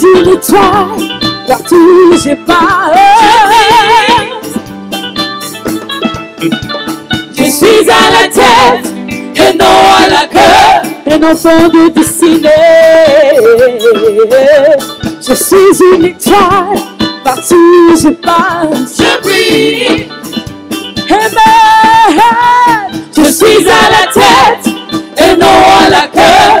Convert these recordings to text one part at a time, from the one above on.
désir de toi, partout j'ai parlé. Je suis à la tête et non à la queue, et non sans de dessiner. Je suis une étoile, partout je passe, je brille. Je suis à la tête et non à la queue,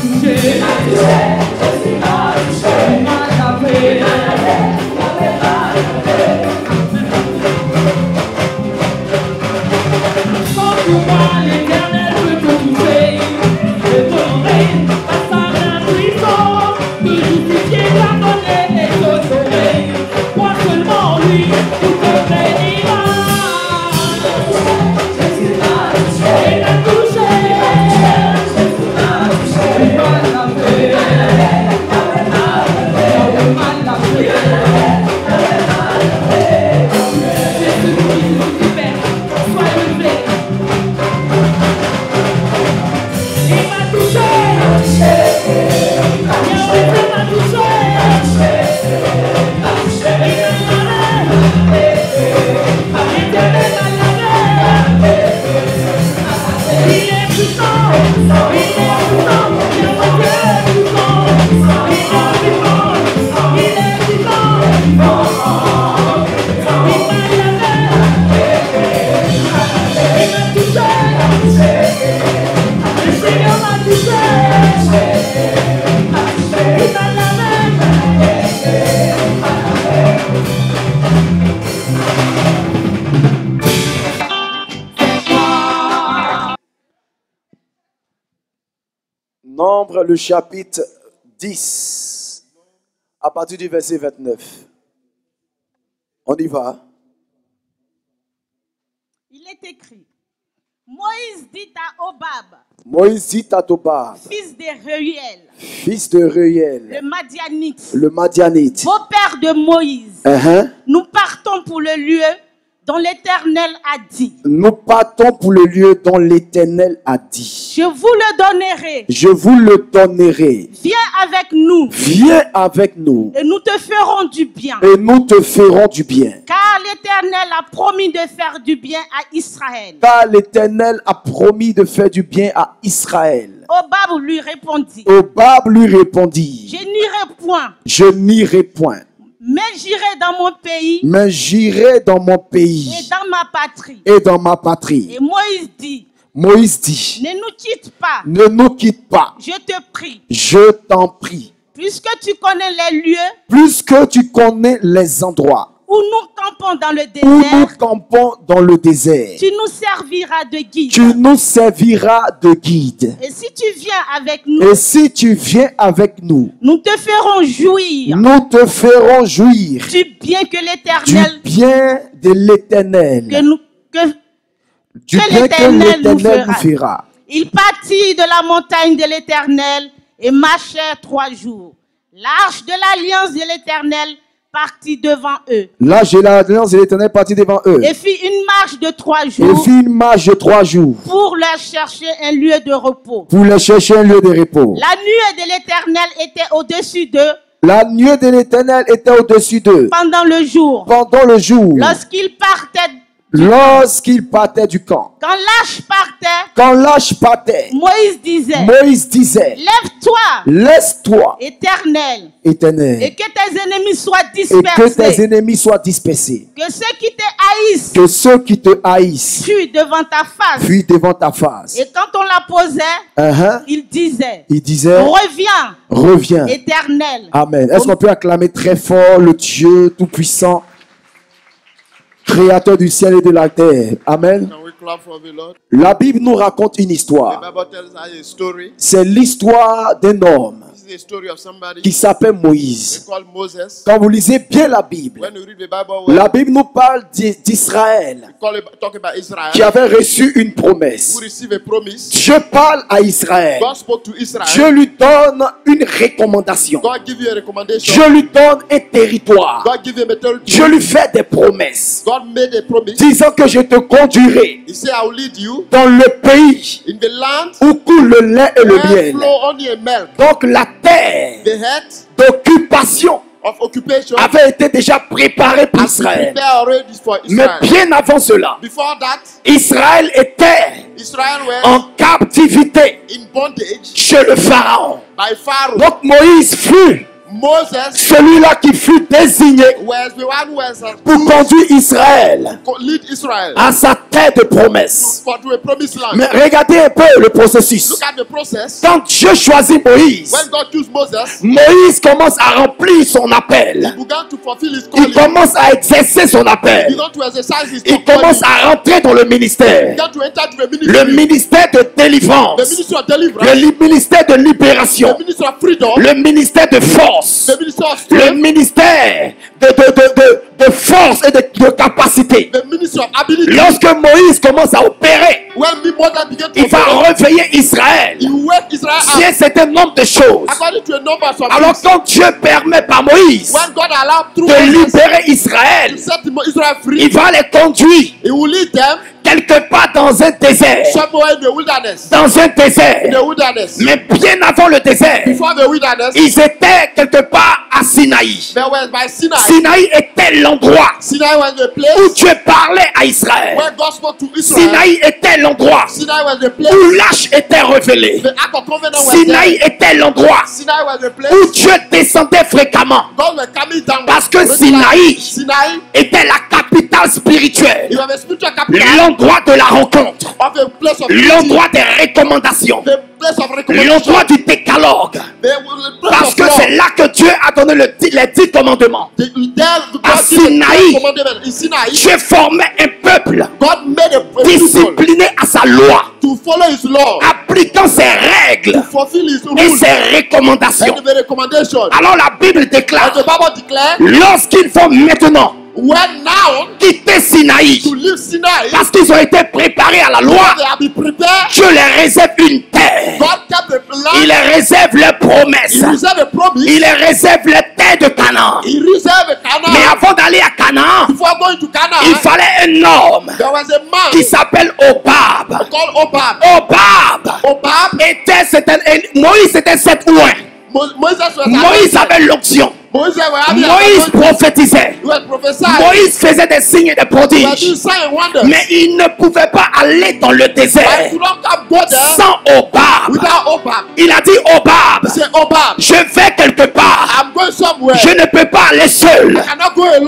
le chapitre 10, à partir du verset 29. On y va. Il est écrit, Moïse dit à Hobab, fils de Reuel, le Madianite, beau-père de Moïse, nous partons pour le lieu dont l'Éternel a dit. Je vous le donnerai. Viens avec nous. Et nous te ferons du bien. Car l'Éternel a promis de faire du bien à Israël. Hobab lui répondit. Je n'irai point. Mais j'irai dans mon pays. Et dans ma patrie. Et Moïse dit. Ne nous quitte pas. Je te prie. Puisque tu connais les lieux. Où nous campons dans le désert. Tu nous serviras de guide. Et si tu viens avec nous. Nous te ferons jouir. Du bien que l'Éternel. Nous fera. Il partit de la montagne de l'Éternel et marchait 3 jours. L'arche de l'alliance de l'Éternel partit devant eux. Et fit une marche de 3 jours. Pour leur chercher un lieu de repos. La nuée de l'Éternel était au-dessus d'eux. Pendant le jour. Lorsqu'ils partaient. Du camp. Quand l'arche partait, Moïse disait, lève-toi, laisse-toi, Éternel, et que tes ennemis soient dispersés. Que ceux qui te haïssent, fuient devant ta face. Et quand on la posait, il disait, reviens, Éternel. Amen. Est-ce qu'on peut acclamer très fort le Dieu tout-puissant, Créateur du ciel et de la terre. Amen. La Bible nous raconte une histoire. C'est l'histoire d'un homme qui s'appelle Moïse. Quand vous lisez bien la Bible, la Bible nous parle d'Israël qui avait reçu une promesse. Dieu parle à Israël. Dieu lui donne une recommandation. Dieu lui donne un territoire. Dieu lui fait des promesses, disant que je te conduirai dans le pays où coule le lait et le miel. Donc la terre d'occupation avait été déjà préparée par Israël. Mais bien avant cela, Israël était en captivité chez le Pharaon. Donc Moïse fut celui-là qui fut désigné pour conduire Israël à sa terre de promesse. Mais regardez un peu le processus. Quand Dieu choisit Moïse, Moïse commence à remplir son appel. Il commence à exercer son appel. Il commence à rentrer dans le ministère. Le ministère de délivrance. Le ministère de libération. Le ministère de force. Le ministère de force et de capacité. Lorsque Moïse commence à opérer, il va réveiller Israël. Si c'est un nombre de choses. Alors quand Dieu permet par Moïse de libérer Israël, il va les conduire quelque part dans un désert. Dans un désert. Mais bien avant le désert, ils étaient quelque part à Sinaï. Sinaï était l'endroit où Dieu parlait à Israël. Sinaï était l'endroit où l'âge était révélé. Sinaï était l'endroit où Dieu descendait fréquemment. Parce que Sinaï était la capitale spirituelle. L'endroit de la rencontre. L'endroit des recommandations. L'endroit du décalogue. Parce que c'est là que Dieu a donné les 10 commandements. À Sinaï, Dieu formait un peuple discipliné à sa loi, appliquant ses règles et ses recommandations. Alors la Bible déclare, lorsqu'ils vont maintenant quitter Sinaï, parce qu'ils ont été préparés à la loi, Dieu les réserve une terre. Il les réserve les promesses. Il les réserve les terres de Canaan. Mais avant d'aller à Canaan, il fallait un homme qui s'appelle Hobab. Hobab Moïse était cet ouin. Moïse avait l'onction. Moïse prophétisait. Moïse faisait des signes et des prodiges. Mais il ne pouvait pas aller dans le désert sans Hobab. Il a dit Hobab, je vais quelque part. Je ne peux pas aller seul.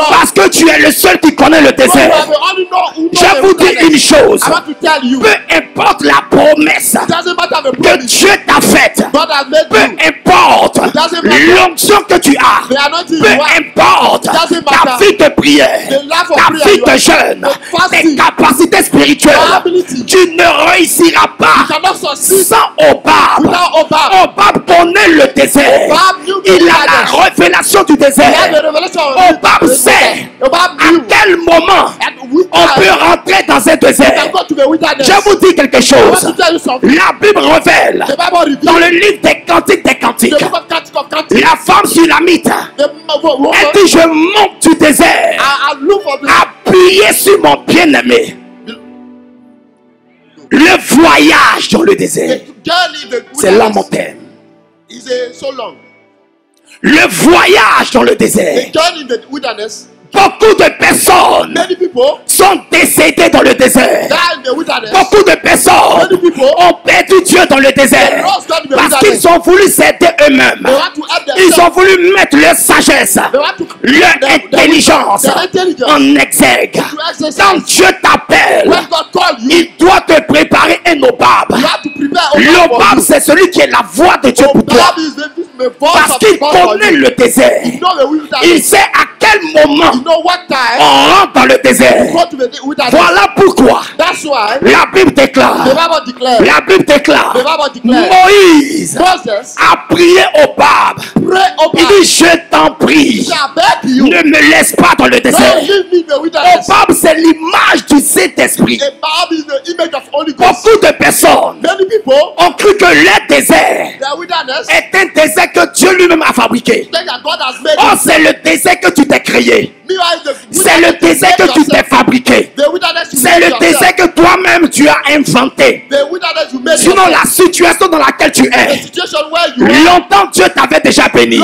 Parce que tu es le seul qui connaît le désert. Je vous dis une chose. Peu importe la promesse que Dieu t'a faite. Peu importe l'onction que tu as. Peu importe ta vie de prière, ta vie de jeûne, tes capacités spirituelles, tu ne réussiras pas sans Hobab. Hobab connaît le désert. Il a la révélation du désert. Hobab sait à quel moment on peut rentrer dans un désert. Je vous dis quelque chose. La Bible révèle dans le livre des Cantiques des Cantiques, la femme Sunamite, elle dit, je monte du désert, appuyez sur mon bien-aimé. Le voyage dans le désert, c'est là mon thème. Le voyage dans le désert. Beaucoup de personnes sont décédées dans le désert. Beaucoup de personnes ont perdu Dieu dans le désert parce qu'ils ont voulu s'aider eux-mêmes. Ils ont voulu mettre leur sagesse, leur intelligence en exergue. Quand Dieu t'appelle, il doit te préparer un Hobab. L'Hobab, c'est celui qui est la voix de Dieu pour toi. Parce qu'il connaît le désert. Il sait à quel moment on rentre dans le désert. Voilà pourquoi la Bible déclare, Moïse a prié au Hobab. Il dit, je t'en prie, ne me laisse pas dans le désert. Hobab, c'est l'image du Saint-Esprit. Beaucoup de personnes ont cru que le désert est un désert que Dieu lui-même a fabriqué. Oh, c'est le désert que tu t'es créé. C'est le désert que tu t'es fabriqué. C'est le désert que toi-même tu as inventé. Sinon, la situation dans laquelle tu es, longtemps Dieu t'avait déjà béni.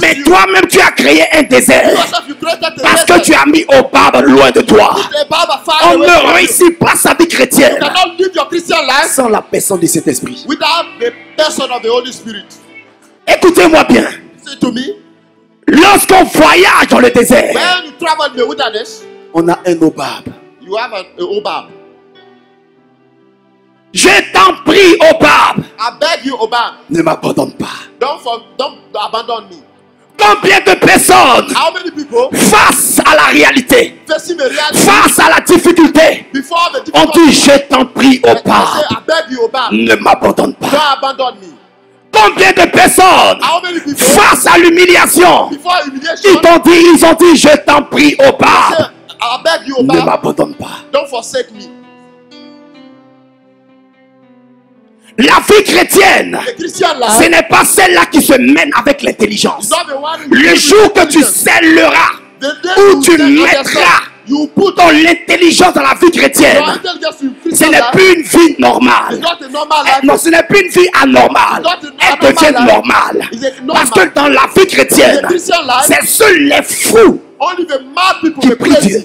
Mais toi-même tu as créé un désert parce que tu as mis Hobab loin de toi. On ne réussit pas sa vie chrétienne sans la personne de cet esprit. Écoutez-moi bien. Lorsqu'on voyage dans le désert, on a un Hobab. Je t'en prie, Hobab, ne m'abandonne pas. Don't abandon me. Combien de personnes face à la réalité, face à la difficulté, on dit, je t'en prie, Hobab, ne m'abandonne pas. Combien de personnes face à l'humiliation, ils ont dit, je t'en prie, Hobab, ne m'abandonne pas. Don't forsake me. La vie chrétienne, ce n'est pas celle-là qui se mène avec l'intelligence. Le jour que tu scelleras, où tu mettras ton intelligence dans la vie chrétienne, ce n'est plus une vie normale. Non, ce n'est plus une vie anormale. Elle devient normale. Parce que dans la vie chrétienne, c'est seuls les fous qui prient Dieu.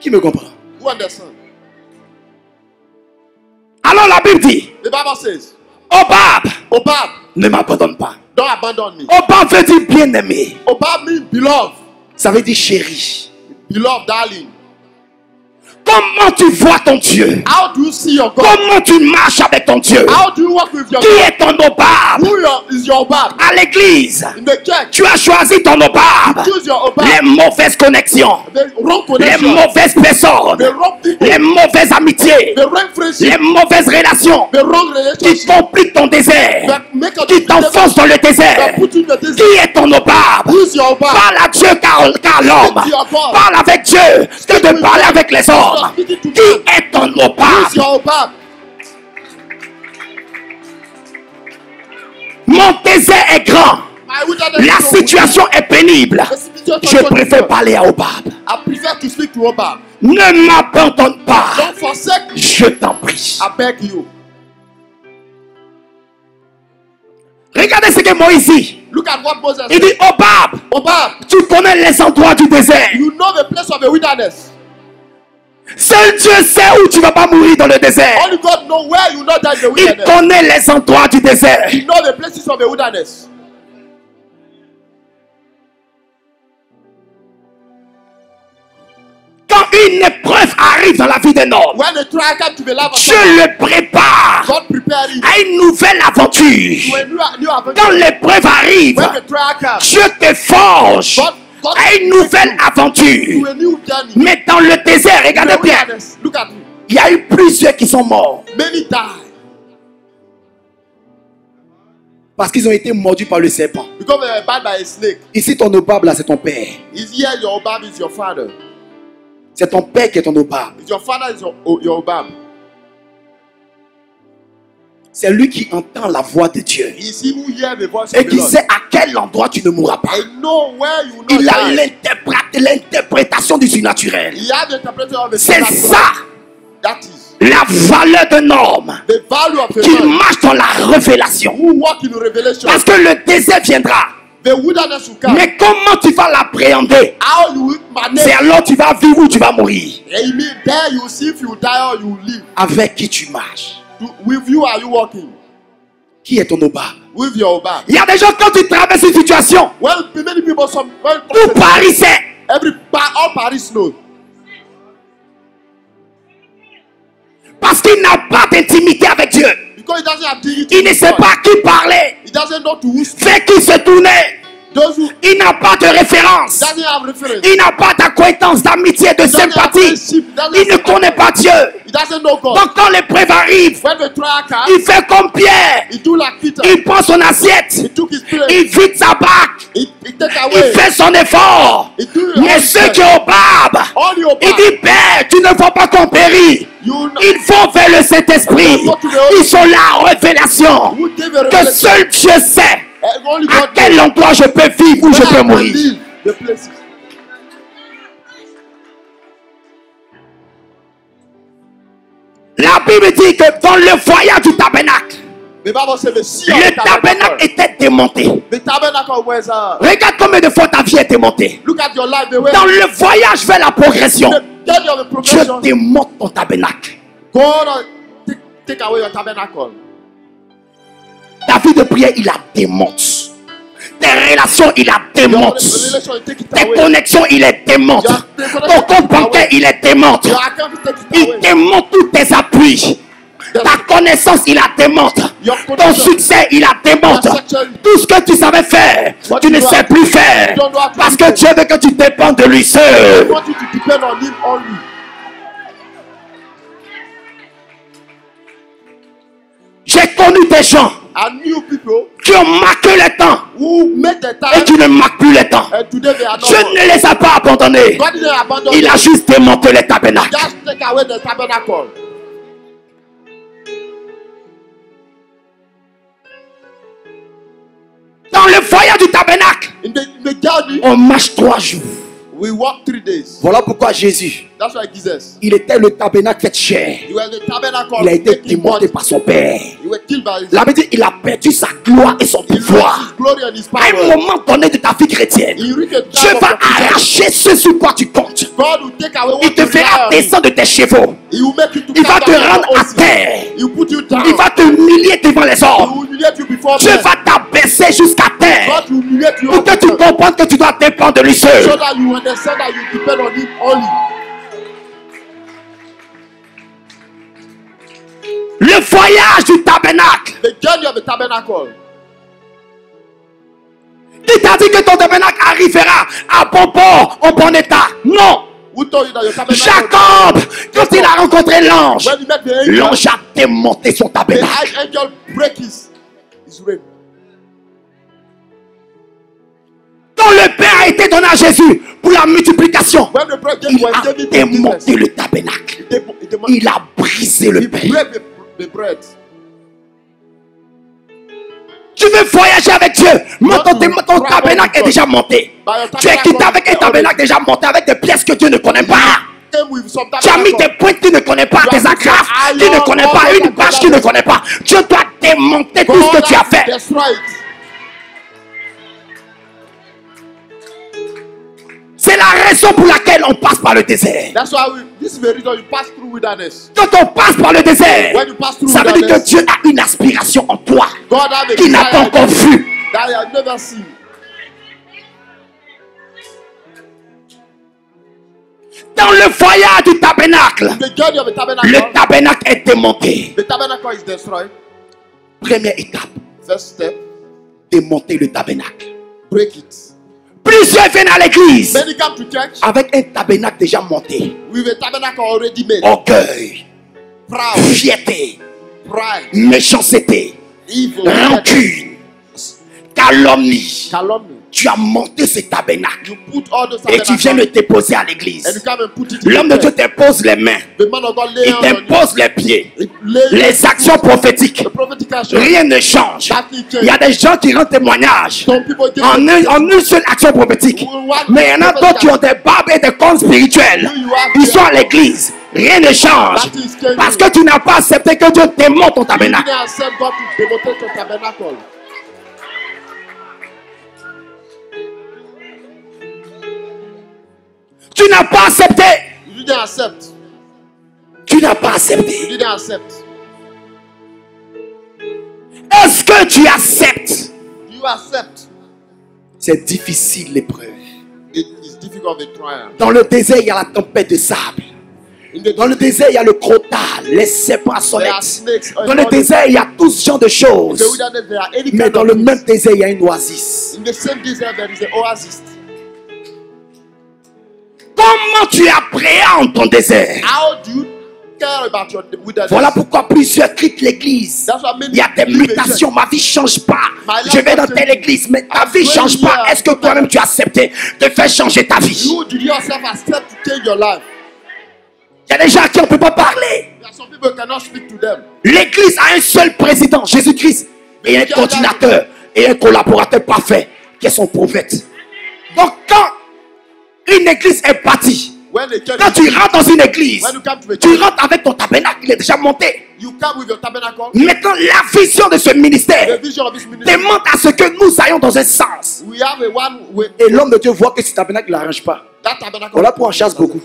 Qui me comprend? Alors la Bible dit, Hobab, ne m'abandonne pas. Hobab veut dire bien-aimé. Ça veut dire chéri. Comment tu vois ton Dieu? Comment tu marches avec ton Dieu? Qui est ton Hobab? À l'église, tu as choisi ton Hobab. Les mauvaises connexions, les mauvaises personnes, les mauvaises amitiés, les mauvaises relations qui compliquent ton désert, qui t'enfoncent dans le désert. Qui est ton Hobab? Parle à Dieu car l'homme. Parle avec Dieu que de parler avec les hommes. Qui est ton Hobab? Mon désert est grand. La situation est pénible. Je préfère parler à Hobab. Ne m'abandonne pas. Je t'en prie. Regardez ce que Moïse dit. Il dit, Hobab, tu connais les endroits du désert. Seul Dieu sait où tu ne vas pas mourir dans le désert. Il connaît les endroits du désert. Quand une épreuve arrive dans la vie d'un homme, Dieu le prépare à une nouvelle aventure. Quand l'épreuve arrive, Dieu te forge à une nouvelle aventure. Mais dans le désert, regardez bien, il y a eu plusieurs qui sont morts parce qu'ils ont été mordus par le serpent. Ici ton Hobab là, c'est ton père. C'est ton père qui est ton Hobab. C'est lui qui entend la voix de Dieu et qui sait à quel endroit tu ne mourras pas. Il a l'interprétation du surnaturel. C'est ça la valeur d'un homme qui marche dans la révélation. Parce que le désert viendra. Mais comment tu vas l'appréhender? C'est alors tu vas vivre ou tu vas mourir. Avec qui tu marches? With you are you walking? Qui est ton Hobab? With your Hobab. Il y a des gens quand tu traverses une situation. Many people tout Paris sait. All Paris knows. Parce qu'il n'a pas d'intimité avec Dieu. Il ne sait pas qui parler, vers qui se tourner. Il n'a pas de référence. Il n'a pas d'acquaintance, d'amitié, de sympathie. Il ne connaît pas Dieu. Donc quand l'épreuve arrive, il fait comme Pierre. Il prend son assiette. Il vide sa barque. Il fait son effort. Mais ceux qui ont barbe, il dit, Père, tu ne vas pas qu'on périsse. Ils vont vers le Saint-Esprit. Ils sont la révélation que seul Dieu sait. À quel endroit je peux vivre ou je peux mourir? La Bible dit que dans le voyage du tabernacle, le tabernacle était démonté. Regarde combien de fois ta vie est démontée. Dans le voyage vers la progression, Dieu démonte ton tabernacle. Ta vie de prière, il la démonte. Tes relations, il la démonte. Tes connexions, il les démonte. Ton compte bancaire, il les démonte. Il démonte tous tes appuis. Ta connaissance, il la démonte. Ton succès, il la démonte. Tout ce que tu savais faire, tu ne sais plus faire. Parce que Dieu veut que tu dépendes de lui seul. J'ai connu des gens qui ont marqué le temps et qui ne marquent plus le temps. Dieu ne les a pas abandonnés. Il a juste démonté les tabernacles. Dans le foyer du tabernacle, on marche 3 jours. We walk 3 days. Voilà pourquoi Jésus, il était le tabernacle fait chair. Il a été démonté par son Père. La Bible dit, il a perdu sa gloire et son pouvoir. À un moment donné de ta vie chrétienne, Dieu va arracher ce sur quoi tu comptes. Il te fera descendre de tes chevaux. Il va te rendre à terre. Il va te humilier devant les hommes. Dieu va t'abaisser jusqu'à terre pour que tu comprennes que tu dois dépendre de lui seul. Le voyage du tabernacle. Qui t'a dit que ton tabernacle arrivera à bon port, en bon état? Non. Jacob, quand il a rencontré l'ange, l'ange a démonté son tabernacle. Quand le Père a été donné à Jésus pour la multiplication, il a démonté le tabernacle. Il a brisé le Père. Tu veux voyager avec Dieu, ton tabernacle est déjà monté. Tu es quitté avec un tabernacle déjà monté, avec des pièces que Dieu ne connaît pas. Tu as mis des pointes qu'il ne connaît pas, des agrafes qu'il ne connaît pas, une bâche qu'il ne connaît pas. Dieu doit démonter tout ce que tu as fait. C'est la raison pour laquelle on passe par le désert. Quand on passe par le désert, ça veut dire que Dieu a une aspiration en toi qu'il n'a pas encore vue. Dans le foyer du tabernacle, le tabernacle est démonté. Première étape, démonter le tabernacle. Plusieurs viennent à l'église avec un tabernacle déjà monté. Orgueil, fierté, méchanceté, rancune, calomnie. Tu as monté ce tabernacle et tu viens le déposer à l'église. L'homme de Dieu dépose les mains, il dépose les pieds, les actions prophétiques. Rien ne change. Il y a des gens qui rendent témoignage en une seule action prophétique. Mais il y en a d'autres qui ont des barbes et des comptes spirituels. Ils sont à l'église. Rien ne change. Parce que tu n'as pas accepté que Dieu démonte ton tabernacle. Tu n'as pas accepté. Tu n'as pas accepté. Est-ce que tu acceptes? C'est difficile l'épreuve. Dans le désert, il y a la tempête de sable. Dans le désert, il y a le crotale, les serpents sonnettent. Dans le désert, il y a tout ce genre de choses. Mais dans le même désert, il y a une oasis. Comment tu appréhendes ton désert? Voilà pourquoi plusieurs quittent l'église. Il y a des mutations. Ma vie ne change pas. Je vais dans telle église, mais ta vie ne change pas. Est-ce que toi-même tu as accepté de faire changer ta vie? Il y a des gens à qui on ne peut pas parler. L'église a un seul président, Jésus-Christ, et un coordinateur et un collaborateur parfait qui est son prophète. Donc quand une église est partie, quand tu rentres dans une église, tu rentres avec ton tabernacle, il est déjà monté. Maintenant, la vision de ce ministère demande à ce que nous ayons dans un sens. Et l'homme de Dieu voit que ce tabernacle ne l'arrange pas. Voilà pourquoi on chasse beaucoup.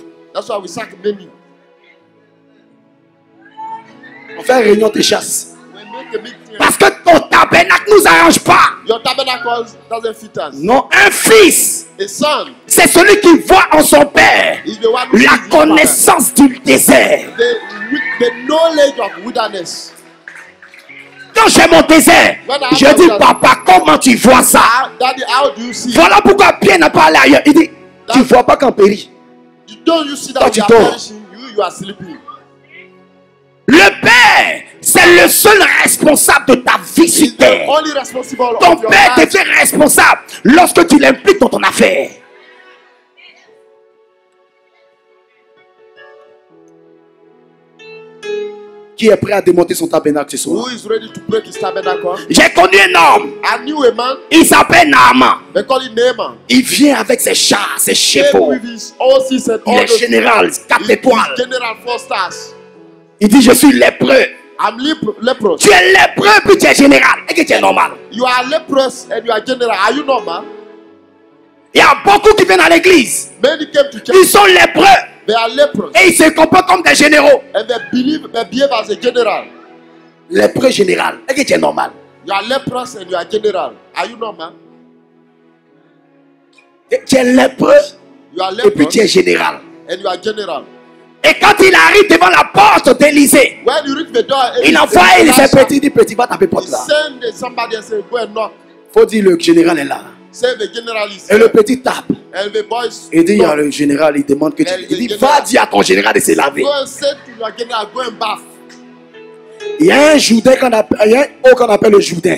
On fait une réunion de chasse. Parce que ton tabernacle ne nous arrange pas. Non, un fils, c'est celui qui voit en son père la connaissance du désert. Quand j'ai mon désert, je dis, papa, comment tu vois ça? Voilà pourquoi Pierre n'a pas allé ailleurs. Il dit, tu ne vois pas qu'en périt. Quand tu dors. Le Père, c'est le seul responsable de ta vie sur terre. Ton Père devient responsable lorsque tu l'impliques dans ton affaire. Qui est prêt à démonter son tabernacle ce soir? J'ai connu un homme. Il s'appelle Naaman. Il vient avec ses chars, ses chevaux. Il est général, 4 étoiles. Il dit, je suis lépreux. Tu es lépreux puis tu es général. Est-ce que tu es normal? You are leprous and you are general. Are you normal? Il y a beaucoup qui viennent à l'église. Ils sont lépreux. They are leprous. Et ils se comportent comme des généraux. And they behave as a general. Lépreux général. Est-ce que tu es normal? You are leprous and you are general. Are you normal? Tu es lépreux. You are leprous. Et puis tu es général. And you are general. Et quand il arrive devant la porte d'Élysée, il envoie ses petits, il dit, petit, va taper porte là. Il faut dire, le général est là. Et le petit tape. Il dit, il y a le général, il demande que tu... Il dit, va dire à ton général de se laver. Il y a un Jourdain qu'on appelle, le Jourdain.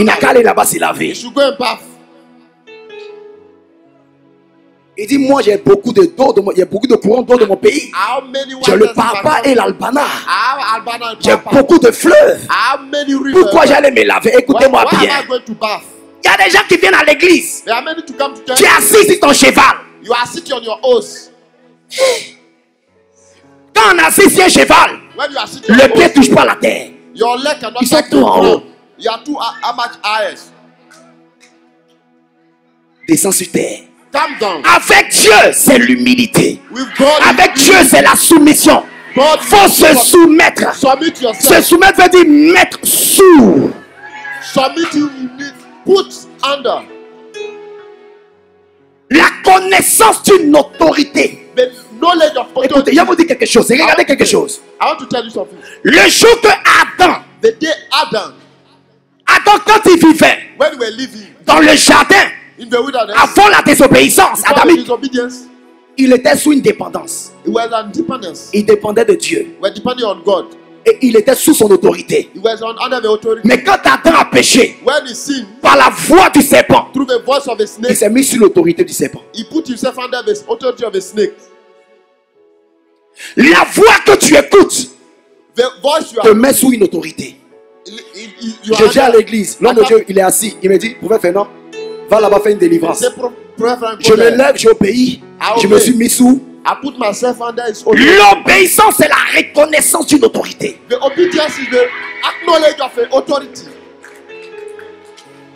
Il n'a qu'à aller là-bas se laver. Il dit, moi j'ai beaucoup de courants d'eau de mon pays. J'ai le Pharpar et l'Albana. J'ai beaucoup de fleuves. Pourquoi j'allais me laver? Écoutez-moi bien. Il y a des gens qui viennent à l'église. Tu es assis sur ton cheval. Quand on assis sur un cheval, le pied ne touche pas la terre. Ils sont tout en haut. Descends sur terre. Avec Dieu, c'est l'humilité. Avec Dieu, c'est la soumission. Il faut se soumettre. Se soumettre veut dire mettre sous. La connaissance d'une autorité. Écoutez, je vais vous dire quelque chose. Regardez quelque chose. Le jour que Adam, quand il vivait dans le jardin, avant la désobéissance, Adamique, il était sous une dépendance. Il dépendait de Dieu. Et il était sous son autorité. Mais quand Adam a péché, par la voix du serpent, il s'est mis sur l'autorité du serpent. La voix que tu écoutes te met sous une autorité. Je viens à l'église, l'homme de Dieu, il est assis, il me dit, vous pouvez faire non? Va là-bas faire une délivrance. Je me lève, j'obéis. Je me suis mis sous. L'obéissance, c'est la reconnaissance d'une autorité.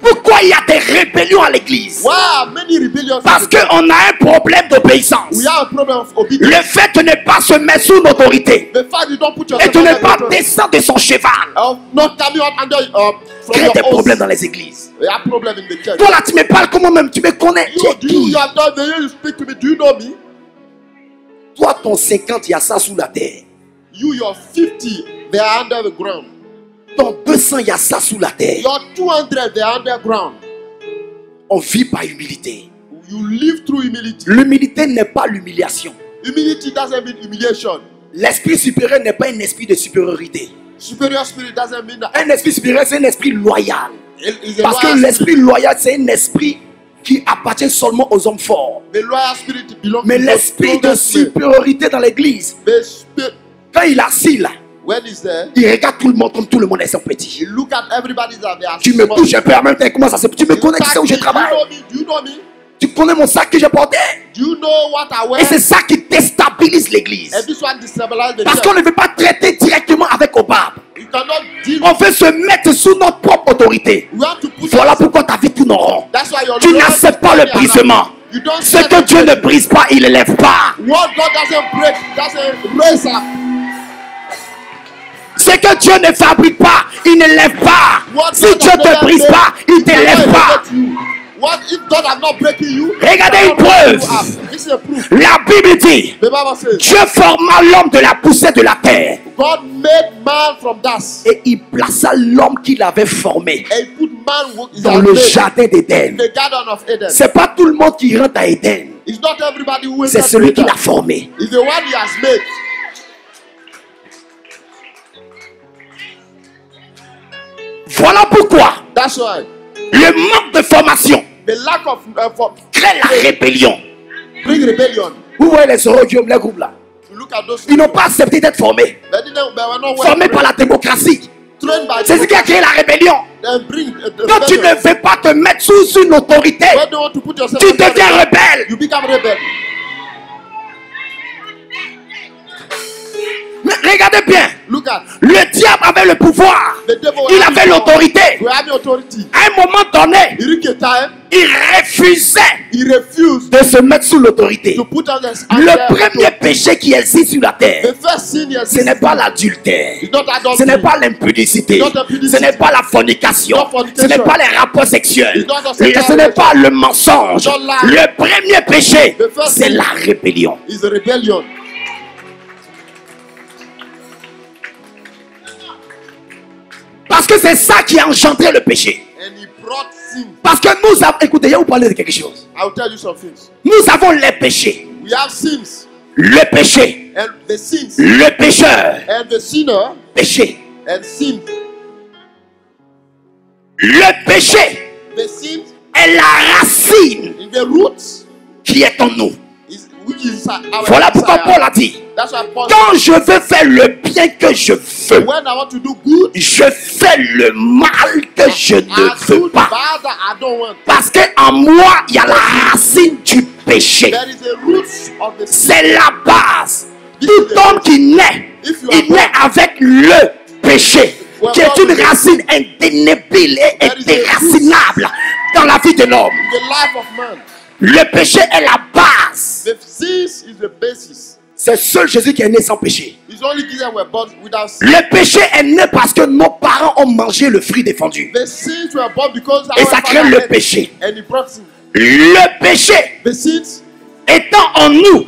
Pourquoi il y a des rébellions à l'église? Parce qu'on a un problème d'obéissance. Le fait de ne pas se mettre sous l'autorité et de ne pas descendre de son cheval crée des problèmes dans les églises. Toi là, tu me parles comment même? Tu me connais? Tu es qui? Toi, ton 50, il y a ça sous la terre. You, your 50, they are under the ground. Ton 200, il y a ça sous la terre. Your 200, they are underground. On vit par humilité. You live through humility. L'humilité n'est pas l'humiliation. Humility doesn't mean humiliation. L'esprit supérieur n'est pas un esprit de supériorité. Superior spirit doesn't mean that. Un esprit supérieur, c'est un esprit loyal. Parce que l'esprit loyal, c'est un esprit qui appartient seulement aux hommes forts. Mais l'esprit de supériorité dans l'église, quand il est assis là, il regarde tout le monde comme tout le monde est son petit. Tu me touches un peu en même temps, comment ça se fait? Tu me connais, tu sais où je travaille? Tu connais mon sac que j'ai porté? Et c'est ça qui déstabilise l'église. Parce qu'on ne veut pas traiter directement avec Hobab. On veut se mettre sous notre propre autorité. Voilà pourquoi ta vie tourne en rond. Tu n'acceptes pas le brisement. Ce que Dieu ne brise pas, il ne lève pas. Ce que Dieu ne fabrique pas, il ne lève pas. Si Dieu ne te brise pas, il ne te lève pas. What if God has not breaking you? Regardez une preuve. La Bible dit, Dieu forma l'homme de la poussière de la terre. God made man from dust. Et il plaça l'homme qu'il avait formé dans le jardin d'Éden. Ce n'est pas tout le monde qui rentre à Éden. C'est celui qui l'a formé. It's the one he has made. Voilà pourquoi. That's why. Le manque de formation crée la rébellion. Vous voyez les sorors, les groupes là. Ils n'ont pas accepté d'être formés. Formés par la démocratie. C'est ce qui a créé la rébellion. Quand tu ne veux pas te mettre sous une autorité, tu deviens rebelle. Mais regardez bien. Le diable avait le pouvoir. Il avait l'autorité. À un moment donné, il refusait de se mettre sous l'autorité. Le premier péché qui existe sur la terre, ce n'est pas l'adultère, ce n'est pas l'impudicité, ce n'est pas la fornication, ce n'est pas les rapports sexuels, ce n'est pas le mensonge. Le premier péché, c'est la rébellion. Parce que c'est ça qui a engendré le péché. Parce que nous avons... Écoutez, je vais vous parler de quelque chose. Nous avons les péchés. Le péché. Le pécheur. Péché. Le péché est la racine qui est en nous. Voilà pourquoi Paul a dit, quand je veux faire le bien que je veux, je fais le mal que je ne veux pas. Parce qu'en moi, il y a la racine du péché. C'est la base. Tout homme qui naît, il naît avec le péché, qui est une racine indénébile et indéracinable dans la vie de l'homme. Le péché est la base. C'est seul Jésus qui est né sans péché. Le péché est né parce que nos parents ont mangé le fruit défendu. Et ça crée le péché. Le péché, étant en nous,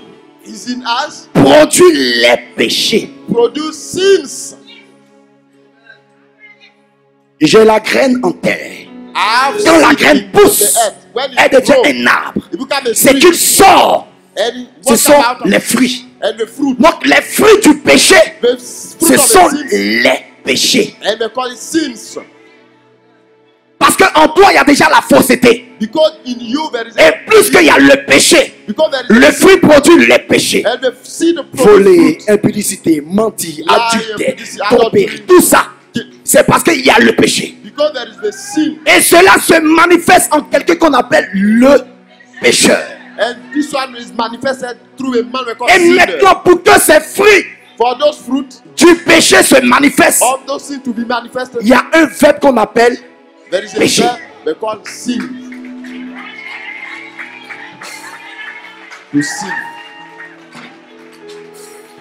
produit les péchés. J'ai la graine en terre. Quand la graine pousse, elle devient un arbre. C'est qu'il sort. Ce sont les fruits. Donc les fruits du péché, ce sont les péchés. Parce qu'en toi, il y a déjà la fausseté. Et plus qu'il y a le péché, le fruit produit les péchés. Voler, impudicité, mentir, adultère, tromperie, tout ça, c'est parce qu'il y a le péché. Et cela se manifeste en quelqu'un qu'on appelle le pécheur. Et maintenant, pour que ces fruits du péché se manifestent, il y a un verbe qu'on appelle péché. Le sin.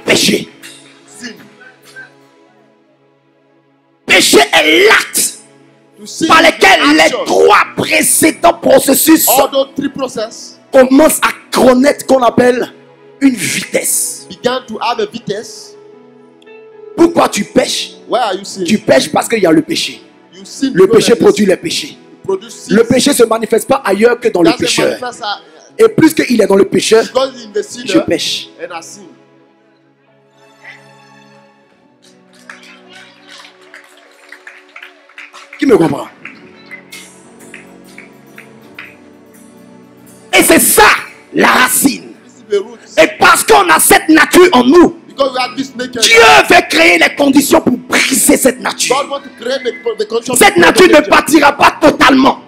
Péché. Péché est l'acte par lesquels les trois précédents processus commencent à connaître qu'on appelle une vitesse. began to have a vitesse. Pourquoi tu pêches? Why are you sinning? Tu pêches parce qu'il y a le péché. Le péché produit les péchés. Le péché ne se manifeste pas ailleurs que dans le pécheur. Et plus qu'il est dans le pécheur, je pêche. Qui me comprend? Et c'est ça la racine. Et parce qu'on a cette nature en nous, Dieu veut créer les conditions pour briser cette nature. Cette nature ne partira pas totalement.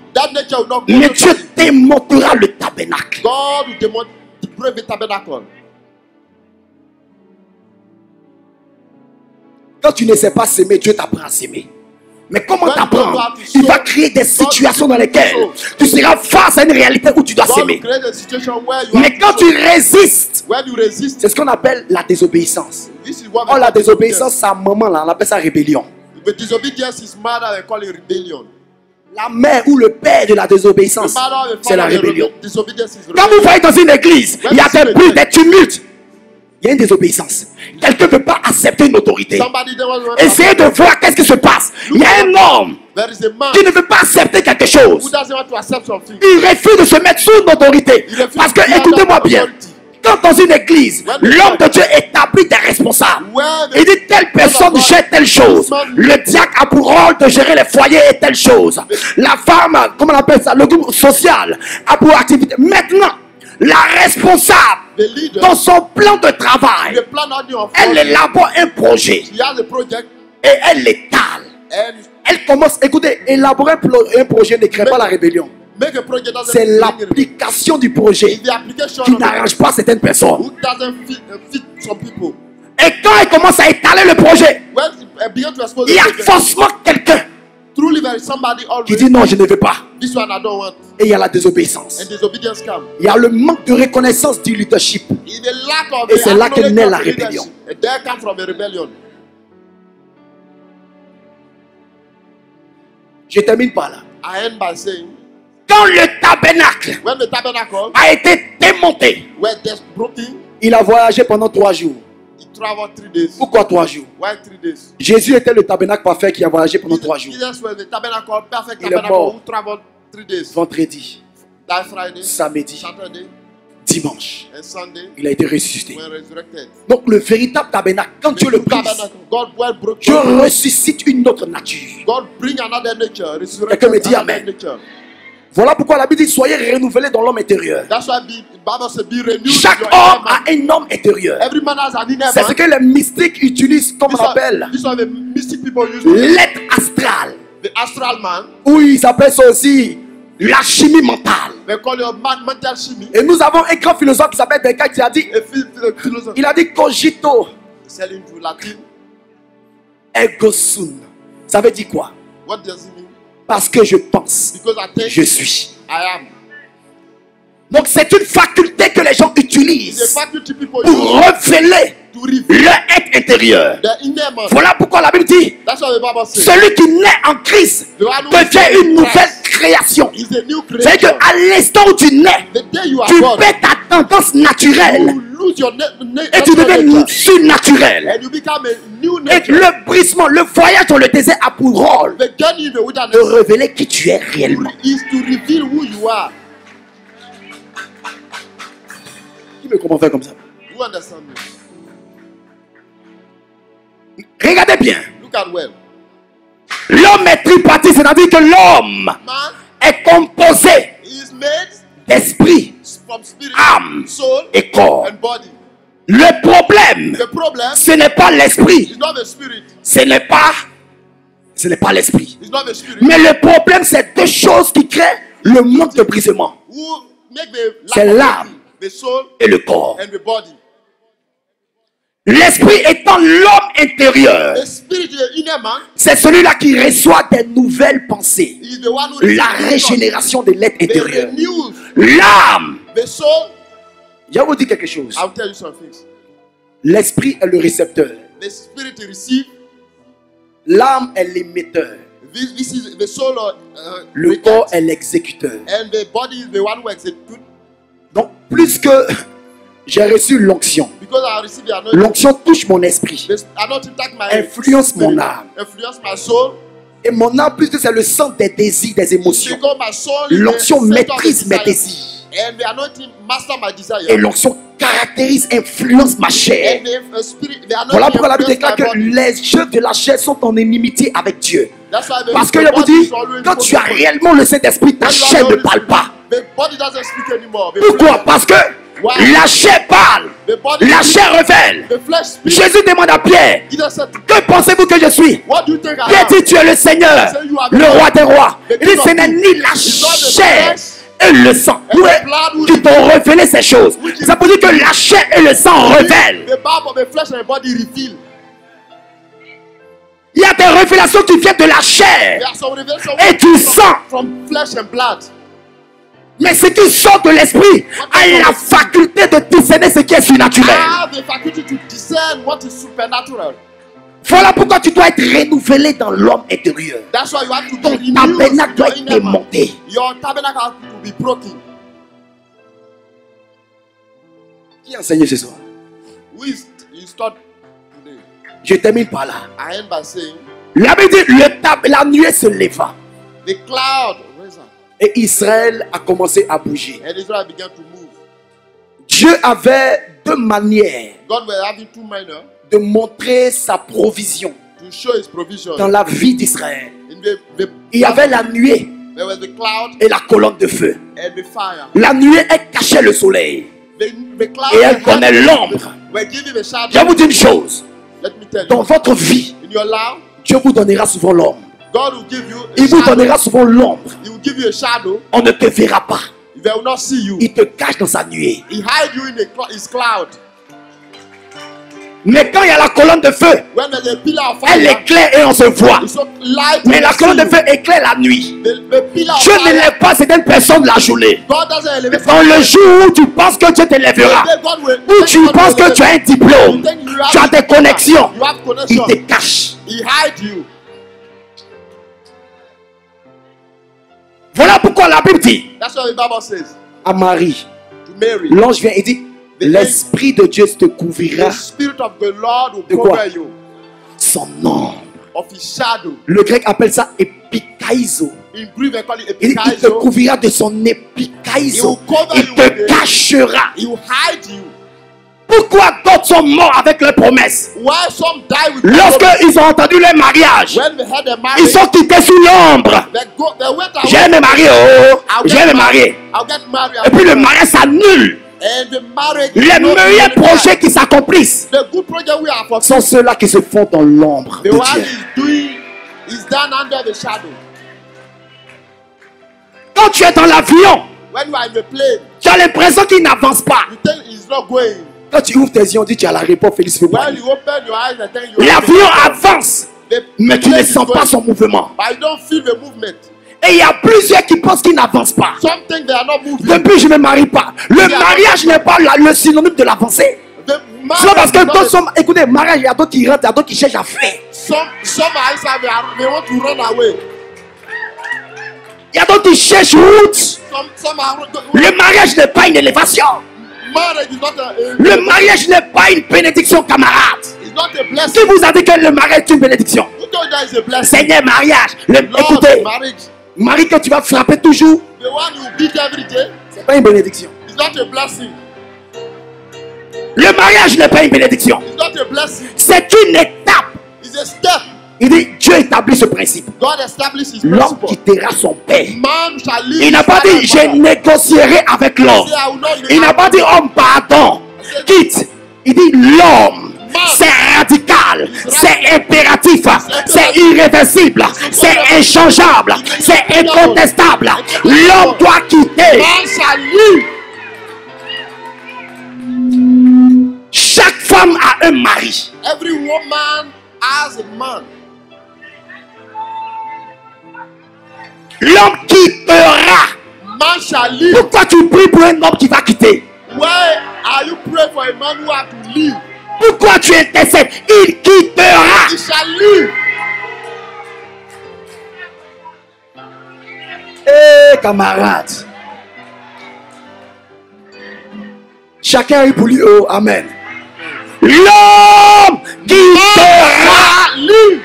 Mais Dieu démontera le tabernacle. Quand tu ne sais pas s'aimer, Dieu t'apprend à s'aimer. Mais comment t'apprendre? Il va créer des situations dans lesquelles tu seras face à une réalité où tu dois s'aimer. Mais quand tu résistes, c'est ce qu'on appelle la désobéissance. Oh, la désobéissance, sa maman, là, on appelle ça rébellion. La mère ou le père de la désobéissance, c'est la rébellion. Quand vous voyez dans une église, il y a des bruits, des tumultes. Il y a une désobéissance. Quelqu'un ne peut pas accepter une autorité. Essayez de voir qu'est-ce qui se passe. Il y a un homme qui ne veut pas accepter quelque chose. Il refuse de se mettre sous une autorité. Parce que, écoutez-moi bien, quand dans une église, l'homme de Dieu établit des responsables, il dit telle personne gère telle chose. Le diacre a pour rôle de gérer les foyers et telle chose. La femme, comment on appelle ça, le groupe social a pour activité. Maintenant, la responsable, dans son plan de travail, elle élabore un projet et elle l'étale. Elle commence, écoutez, élaborer un projet ne crée pas la rébellion. C'est l'application du projet qui n'arrange pas certaines personnes. Et quand elle commence à étaler le projet, il y a forcément quelqu'un qui dit non, je ne veux pas. Et il y a la désobéissance. Il y a le manque de reconnaissance du leadership. Et c'est là que naît la rébellion. Je termine par là. Quand le tabernacle a été démonté, il a voyagé pendant 3 jours. Pourquoi 3 jours? Jésus était le tabernacle parfait qui a voyagé pendant 3 jours. Il est mort vendredi, samedi, dimanche. Il a été ressuscité. Donc le véritable tabernacle, quand Dieu le brise, Dieu ressuscite une autre nature. Quelqu'un me dit amen. Voilà pourquoi la Bible dit soyez renouvelés dans l'homme intérieur. Chaque homme a un homme intérieur. C'est ce que les mystiques utilisent comme appel l'être astrale. Ou ils appellent ça aussi la chimie mentale. Et nous avons un grand philosophe qui s'appelle Descartes qui a dit, il a dit cogito ergo sum. Ça veut dire quoi? Parce que je pense, je suis. Donc c'est une faculté que les gens utilisent pour révéler leur être intérieur. Voilà pourquoi la Bible dit, celui qui naît en Christ devient une nouvelle création. C'est que à l'instant où tu nais, tu perds ta tendance naturelle et tu deviens surnaturel. Et le brisement, le voyage dans le désert a pour rôle de révéler qui tu es réellement. Qui me comprend faire comme ça? Regardez bien. L'homme est tripartite, c'est-à-dire que l'homme est composé d'esprit, âme et corps. Le problème, ce n'est pas l'esprit, ce n'est pas l'esprit. Mais le problème, c'est 2 choses qui créent le manque de brisement. C'est l'âme et le corps. L'esprit étant l'homme intérieur, c'est celui-là qui reçoit des nouvelles pensées, la régénération de l'être intérieur. L'âme, je vais vous dire quelque chose. L'esprit est le récepteur. L'âme est l'émetteur. Le corps est l'exécuteur. Donc plus que J'ai reçu l'onction. L'onction touche mon esprit, influence mon âme. Et mon âme, puisque c'est le centre des désirs, des émotions. L'onction maîtrise mes désirs. Et l'onction caractérise, influence ma chair. Voilà pourquoi la Bible déclare que les œuvres de la chair sont en inimitié avec Dieu. Parce que je vous dis, quand tu as réellement le Saint-Esprit, ta chair ne parle pas. Pourquoi? Parce que la chair parle, la chair révèle. Jésus demande à Pierre, que pensez-vous que je suis? Pierre dit, tu es le Seigneur, le roi des rois. Il dit, ce n'est ni la chair et le sang qui t'ont révélé ces choses. Ça veut dire que la chair et le sang révèlent. Il y a des révélations qui viennent de la chair et du sang. Mais ce qui sort de l'esprit a la faculté de discerner ce qui est surnaturel. Voilà pourquoi tu dois être renouvelé dans l'homme intérieur. Ton tabernacle doit être démonté. Qui enseigne ce soir? Je termine par là. La Bible dit la nuée se leva. Et Israël a commencé à bouger. Dieu avait deux manières de montrer sa provision dans la vie d'Israël. Il y avait la nuée et la colonne de feu. La nuée, elle cachait le soleil. Et elle connaît l'ombre. Je vous dis une chose. Dans votre vie, Dieu vous donnera souvent l'ombre. Il vous donnera souvent l'ombre. On ne te verra pas. Il te cache dans sa nuée. Mais quand il y a la colonne de feu, elle éclaire et on se voit. Mais la colonne de feu éclaire la nuit. Dieu ne lève pas certaines personnes la journée. Dans le jour où tu penses que Dieu te lèvera, où tu penses que tu as un diplôme, tu as des connexions, il te cache. Voilà pourquoi la Bible dit à Marie, l'ange vient et dit, l'Esprit de Dieu te couvrira de quoi? Son ombre. Le grec appelle ça Epikaiso. Il te couvrira de son Epikaiso. Il te cachera. Pourquoi d'autres sont morts avec leurs promesses? Lorsqu'ils ont entendu leur mariage, ils sont quittés sous l'ombre. Je vais me marier, je vais me marier. Et puis le mariage s'annule. Les meilleurs projets qui s'accomplissent sont ceux-là qui se font dans l'ombre de Dieu. Quand tu es dans l'avion, tu as l'impression qu'il n'avance pas. Quand tu ouvres tes yeux, on dit tu as la réponse, Félix Fébouani. L'avion avance, mais tu ne sens pas son mouvement. Et il y a plusieurs qui pensent qu'ils n'avancent pas. Depuis, je ne me marie pas. Le mariage n'est pas le synonyme de l'avancée. C'est parce que d'autres sont... Écoutez, mariage, il y a d'autres qui rentrent, il y a d'autres qui cherchent à faire. Il y a d'autres qui cherchent route. Le mariage n'est pas une élévation. Le mariage n'est pas une bénédiction, camarade. Qui vous a dit que le mariage est une bénédiction? Seigneur, mariage. Écoutez, Marie, que tu vas frapper toujours, c'est pas une bénédiction. Le mariage n'est pas une bénédiction. C'est une étape. Il dit, Dieu établit ce principe. L'homme quittera son père. Il n'a pas dit, je négocierai avec l'homme. Il n'a pas dit, homme, pardon, quitte. Il dit, l'homme. C'est radical, c'est impératif, c'est irréversible, c'est échangeable, c'est incontestable. L'homme doit quitter. Chaque femme a un mari. Every woman has a man. L'homme quittera. Pourquoi tu pries pour un homme qui va quitter? Why are you praying for a man who has to leave? Pourquoi tu intercèdes? Il quittera. Eh, camarades, Chacun a eu pour lui. Oh, amen. L'homme qui te rallie.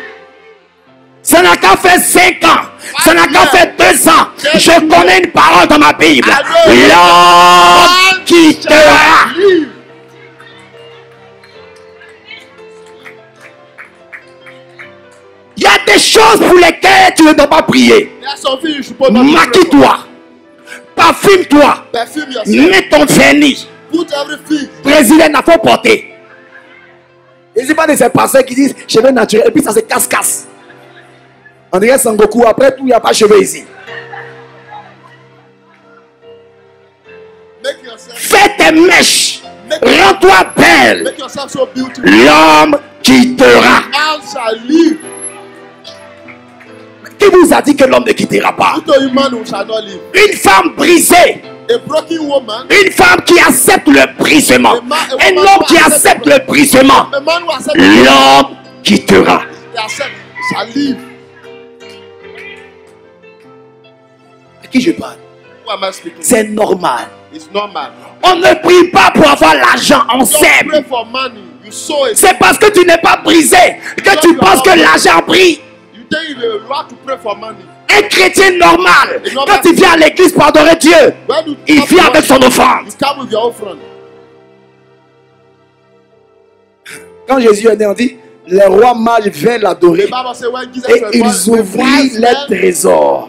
Ça n'a qu'à faire 5 ans. Ça n'a qu'à faire 2 ans. Je connais une parole dans ma Bible. L'homme qui te rallie. Il y a des choses pour lesquelles tu ne dois pas prier. Maquille-toi. Parfume-toi. Mets ton vernis. Président n'a pas porté. Il n'y a pas de ces passés qui disent cheveux naturels. Et puis ça se casse-casse. On dirait Sangoku. Après tout, il n'y a pas de cheveux ici. Fais tes mèches. Rends-toi belle. L'homme quittera. Qui vous a dit que l'homme ne quittera pas? Une femme brisée. Une femme qui accepte le brisement. Un homme qui accepte le brisement. L'homme quittera. À qui je parle? C'est normal. On ne prie pas pour avoir l'argent, on sème. C'est parce que tu n'es pas brisé que tu penses que l'argent brille. Un chrétien normal, quand il vient à l'église pour adorer Dieu, il vient avec son offrande. Quand Jésus est né, on dit, les rois mages viennent l'adorer et ils ouvrent les trésors.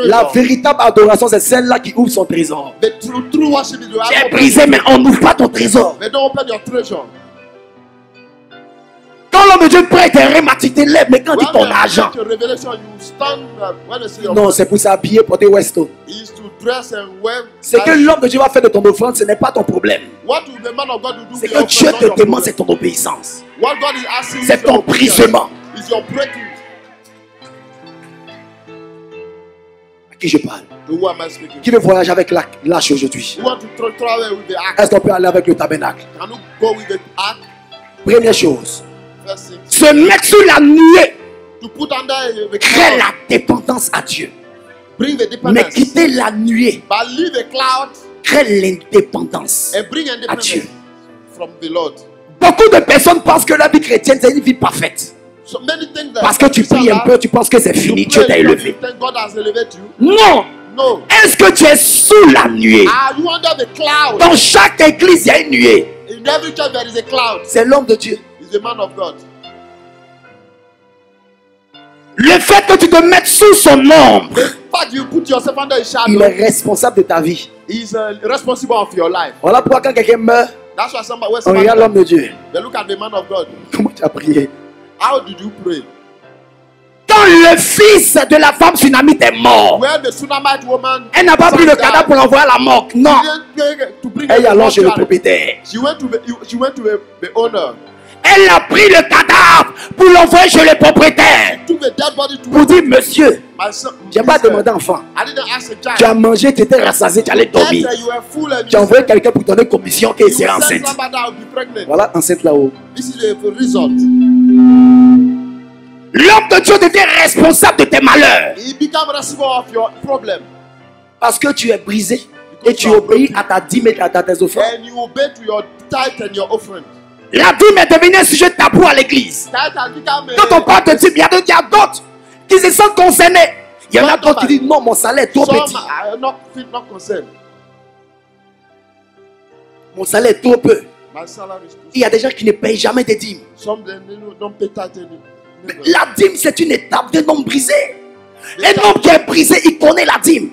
La véritable adoration, c'est celle-là qui ouvre son trésor. J'ai brisé, mais on n'ouvre pas ton trésor. Quand l'homme de Dieu prête un rhématique, tu te lèves, mais quand tu dis ton argent. Non, c'est pour s'habiller, porter Westo. C'est que l'homme de Dieu va faire de ton offrande, ce n'est pas ton problème. C'est que Dieu te demande, c'est ton obéissance. C'est ton brisement. Qui je parle? Qui veut voyager avec l'âche aujourd'hui? Est-ce qu'on peut aller avec le tabernacle? Première chose, se mettre sur la nuée, créer la dépendance à Dieu. Mais quitter la nuée, créer l'indépendance à Dieu. Beaucoup de personnes pensent que la vie chrétienne c'est une vie parfaite. Parce que tu pries un peu, tu penses que c'est fini, Dieu t'a élevé. Non! Est-ce que tu es sous la nuée? Dans chaque église, il y a une nuée. C'est l'homme de Dieu. Le fait que tu te mettes sous son ombre, il est responsable de ta vie. Voilà pourquoi quand quelqu'un meurt, on regarde l'homme de Dieu. Comment tu as prié? How did you pray? Quand le fils de la femme Sunamite est mort, elle n'a pas pris le cadavre pour l'envoyer à la mort. Non. Elle a logé le propriétaire. Elle a pris le cadavre pour l'envoyer chez le propriétaire. Pour dire, monsieur, je n'ai pas demandé enfant. Tu as mangé, tu étais rassasié, tu allais dormir. Tu as envoyé quelqu'un pour donner commission qu'il s'est enceinte. Voilà, enceinte là-haut. L'homme de Dieu devient responsable de tes malheurs. Parce que tu es brisé et tu obéis à ta dîme et à tes offrandes. La dîme est devenue un sujet tabou à l'église. Quand on parle de dîme, il y a d'autres qui se sentent concernés. Il y en a d'autres qui disent non, mon salaire est trop petit. Mon salaire est trop peu. Il y a des gens qui ne payent jamais des dîmes. La dîme, c'est une étape d'un homme brisé. Un homme qui est brisé, il connaît la dîme.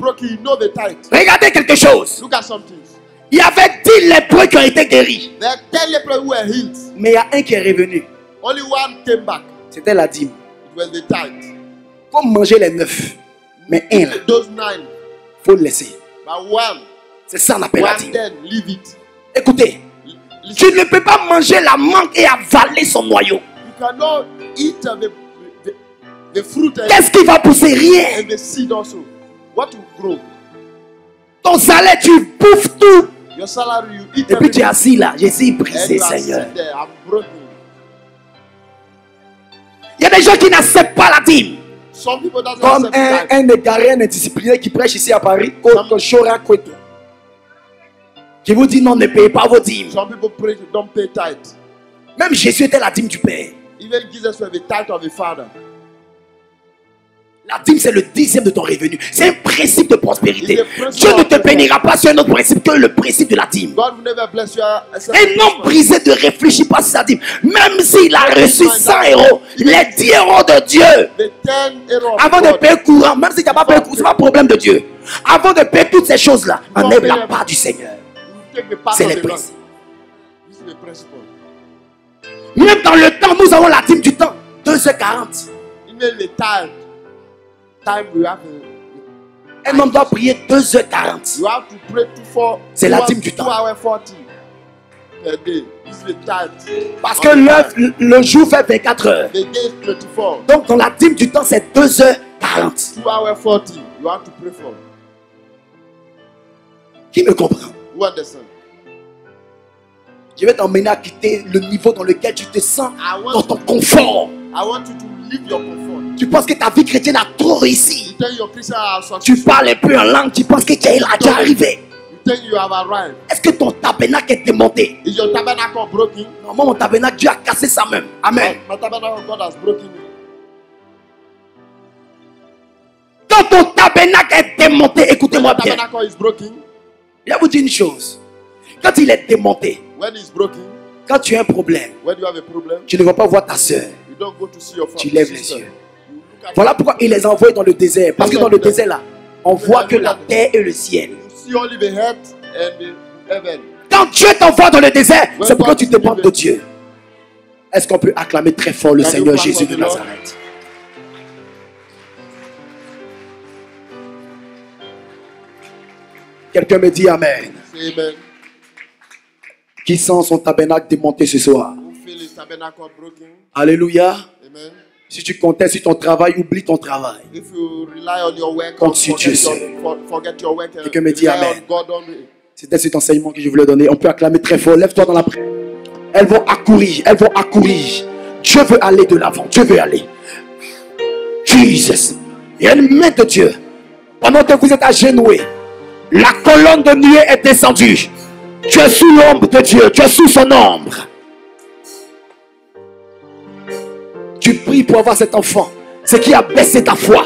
Regardez quelque chose. Il y avait 10 lépreux qui ont été guéris. Mais il y a un qui est revenu. C'était la dîme. Comme manger les 9. Mais un là, il faut le laisser. C'est ça qu'on appelle la dîme. Écoutez, tu ne peux pas manger la mangue et avaler son noyau. Qu'est-ce qui va pousser? Rien. Ton salaire, tu bouffes tout. Et puis tu es assis là. Je suis brisé, Seigneur. Il y a des gens qui n'acceptent pas la dîme. Comme un égaré, un indiscipliné qui prêche ici à Paris. Je vous dis non, ne payez pas vos dîmes. Some people preach, don't pay tithes. Même Jésus était la dîme du Père. Even Jesus was the tithe of the Father. La dîme, c'est le 10e de ton revenu. C'est un principe de prospérité. Dieu ne te bénira pas sur un autre principe que le principe de la dîme. Un homme brisé ne réfléchit pas sur sa dîme. Même s'il a reçu 100 €, les 10 euros de Dieu, avant de payer courant, même si tu n'as pas payé courant, ce n'est pas un problème de Dieu. Avant de payer toutes ces choses-là, enlève la part du Seigneur. C'est les principes. Même dans le temps, nous avons la dîme du temps. 2h40. Un homme doit prier 2h40. C'est la dîme du temps. Parce que le jour fait 24 heures. Donc dans la dîme du temps, c'est 2h40. Qui me comprend? Je vais t'emmener à quitter le niveau dans lequel tu te sens dans ton confort. Tu penses que ta vie chrétienne a trop réussi. Tu parles un peu en langue, tu penses que tu es déjà arrivé. Est-ce que ton tabernacle est démonté? Non, moi, mon tabernacle, Dieu a cassé ça même. Amen. Quand ton tabernacle est démonté, écoutez-moi bien. Je vais vous dire une chose. Quand il est démonté, quand tu as un problème, tu ne vas pas voir ta soeur. Tu lèves les yeux. Voilà pourquoi il les envoie dans le désert. Parce que dans le désert là, on voit que la terre et le ciel. Quand Dieu t'envoie dans le désert, c'est pourquoi tu dépends de Dieu. Est-ce qu'on peut acclamer très fort le Seigneur Jésus de Nazareth? Quelqu'un me dit Amen. Qui sent son tabernacle démonté ce soir? Alléluia. Amen. Si tu comptais sur ton travail, oublie ton travail. Compte sur Dieu seul. Quelqu'un me dit Amen. C'était cet enseignement que je voulais donner. On peut acclamer très fort. Lève-toi dans la prière. Elles vont accourir. Elles vont accourir. Dieu veut aller de l'avant. Dieu veut aller. Jesus. Il y a une main de Dieu. Pendant que vous êtes agenouillés, la colonne de nuée est descendue. Tu es sous l'ombre de Dieu. Tu es sous son ombre. Tu pries pour avoir cet enfant. Ce qui a baissé ta foi.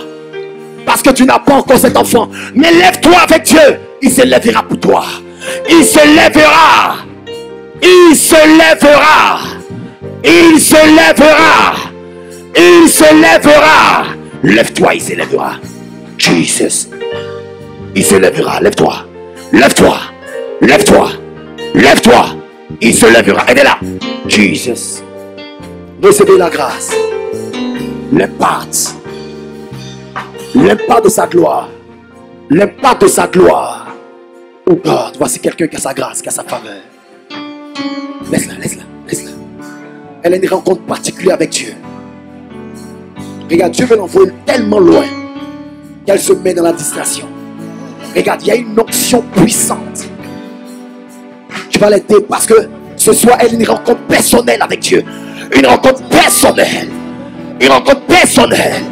Parce que tu n'as pas encore cet enfant. Mais lève-toi avec Dieu. Il se lèvera pour toi. Il se lèvera. Il se lèvera. Il se lèvera. Il se lèvera. Lève-toi, il se lèvera. Jesus. Il se lèvera. Lève-toi. Lève-toi. Lève-toi. Lève-toi. Il se lèvera. Aidez-la. Jesus. Recevez la grâce, l'impact de sa gloire, l'impact de sa gloire. Oh God, voici quelqu'un qui a sa grâce, qui a sa faveur. Laisse-la, laisse-la, laisse-la. Elle a une rencontre particulière avec Dieu. Regarde, Dieu veut l'envoyer tellement loin qu'elle se met dans la distraction. Regarde, il y a une onction puissante. Tu vas l'aider parce que ce soir, elle a une rencontre personnelle avec Dieu. Une rencontre personnelle. Une rencontre personnelle.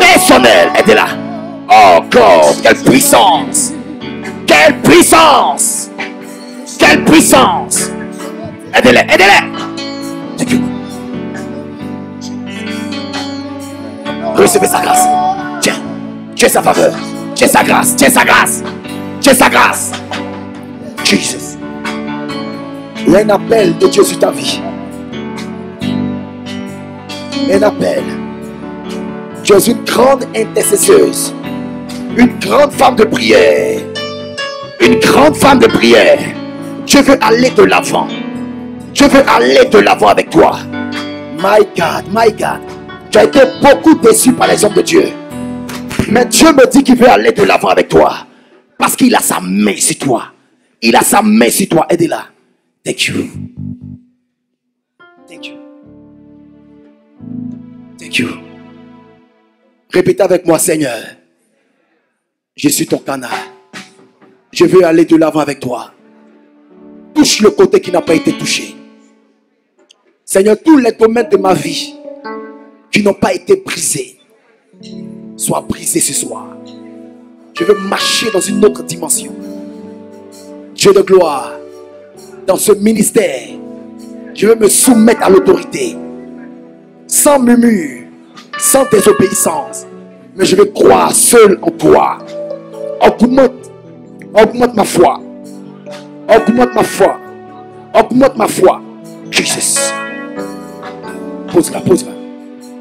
Personnelle. Aidez-la. Oh God, quelle puissance. Quelle puissance. Quelle puissance. Aidez-la. Aidez-la. Recevez sa grâce. Tiens. Tiens sa faveur. Tiens sa grâce. Tiens sa grâce. Tiens sa grâce. Jesus. Il y a un appel de Dieu sur ta vie. Un appel. Tu es une grande intercesseuse, une grande femme de prière, une grande femme de prière. Dieu veut aller de l'avant. Dieu veut aller de l'avant avec toi. My God, my God. Tu as été beaucoup déçu par les hommes de Dieu, mais Dieu me dit qu'il veut aller de l'avant avec toi parce qu'il a sa main sur toi. Il a sa main sur toi. Aidez-la. Thank you. Thank you. Thank you. Répétez avec moi, Seigneur. Je suis ton canard. Je veux aller de l'avant avec toi. Touche le côté qui n'a pas été touché. Seigneur, tous les domaines de ma vie qui n'ont pas été brisés, soient brisés ce soir. Je veux marcher dans une autre dimension. Dieu de gloire, dans ce ministère, je veux me soumettre à l'autorité, sans murmure, sans désobéissance, mais je veux croire seul en toi. Augmente ma foi. Augmente ma foi. Augmente ma foi. Jésus. Pose-la, pose-la.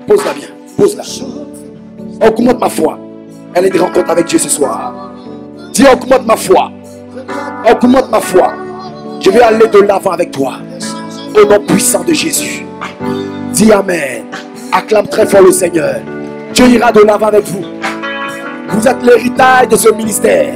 Pose-la bien. Pose-la. Augmente ma foi. Elle est de rencontre avec Dieu ce soir. Dis, augmente ma foi. Augmente ma foi. Je vais aller de l'avant avec toi. Au nom puissant de Jésus. Dis Amen. Acclame très fort le Seigneur. Dieu ira de l'avant avec vous. Vous êtes l'héritage de ce ministère.